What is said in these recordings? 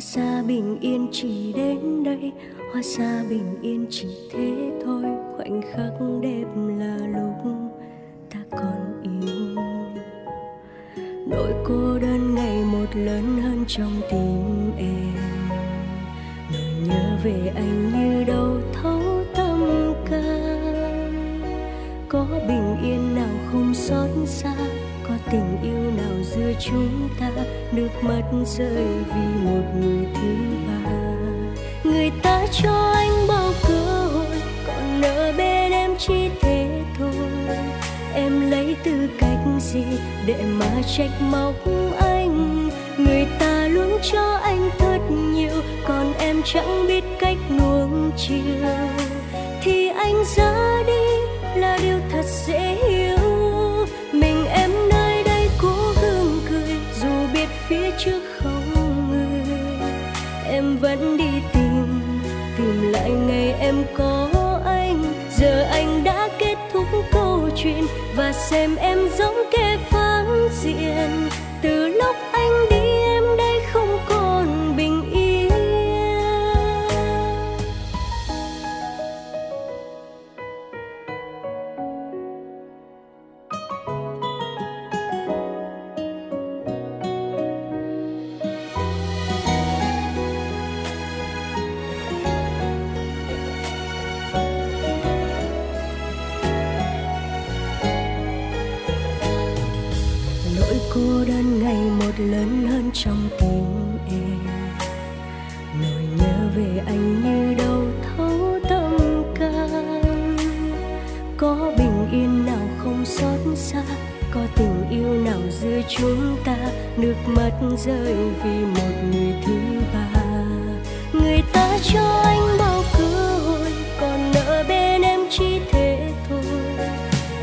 Hóa ra bình yên chỉ đến đây, hóa ra bình yên chỉ thế thôi. Khoảnh khắc đẹp là lúc ta còn yêu. Nỗi cô đơn ngày một lớn hơn trong tim em. Nỗi nhớ về anh như đâu thấu tâm can. Có bình yên nào không xót xa, có tình yêu nào giữa chúng ta. Nước mắt rơi vì một người thứ ba. Người ta cho anh bao cơ hội, còn ở bên em chỉ thế thôi. Em lấy tư cách gì để mà trách móc anh. Người ta luôn cho anh thật nhiều, còn em chẳng biết cách nuông chiều. Thì anh ra đi là điều thật dễ hiểu. Mình em nơi đây cố gắng cười, dù biết phía trước không người. Em vẫn đi tìm, tìm lại ngày em có anh. Giờ anh đã kết thúc câu chuyện, và xem em giống kẻ phản diện. Từ lúc anh đi em đây không còn bình yên. Cô đơn ngày một lớn hơn trong tim em. Nỗi nhớ về anh như đâu thấu tâm can. Có bình yên nào không xót xa, có tình yêu nào giữa chúng ta. Nước mắt rơi vì một người thứ ba. Người ta cho anh bao cơ hội, còn ở bên em chỉ thế thôi.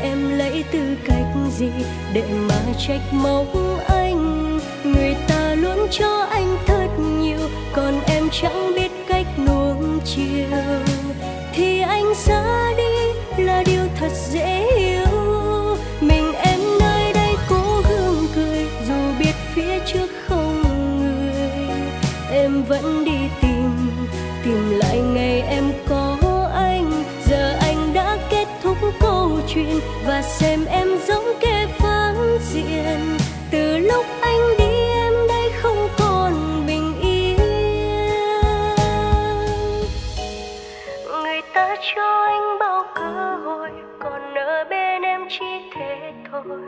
Em lấy tư cách gì để mà trách móc anh. Người ta luôn cho anh thật nhiều, còn em chẳng biết cách nuông chiều. Thì anh ra đi là điều thật dễ hiểu. Mình em nơi đây cố gắng cười, dù biết phía trước không người. Em vẫn đi tìm, tìm lại ngày em có anh. Giờ anh đã kết thúc câu chuyện, và xem em giống kẻ phản diện. Từ lúc anh đi em đây không còn bình yên. Người ta cho anh bao cơ hội, còn ở bên em chỉ thế thôi.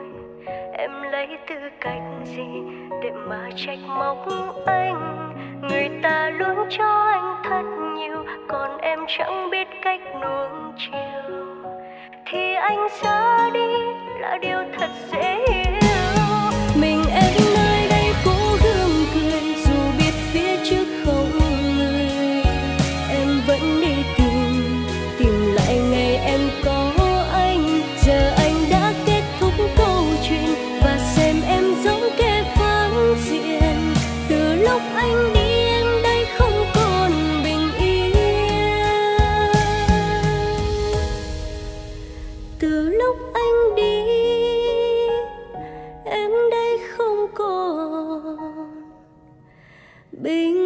Em lấy tư cách gì để mà trách móc anh. Người ta luôn cho anh thật nhiều, còn em chẳng biết cách nuông chiều. Thì anh ra đi là điều thật dễ hiểu. Mình em nơi đây cố gắng cười, dù biết phía trước không người. Em vẫn đi tìm, tìm lại ngày em có anh. Giờ anh đã kết thúc câu chuyện, và xem em giống kẻ phản diện. Từ lúc anh đi em đây không còn bình yên. Từ lúc anh đi em đây không còn bình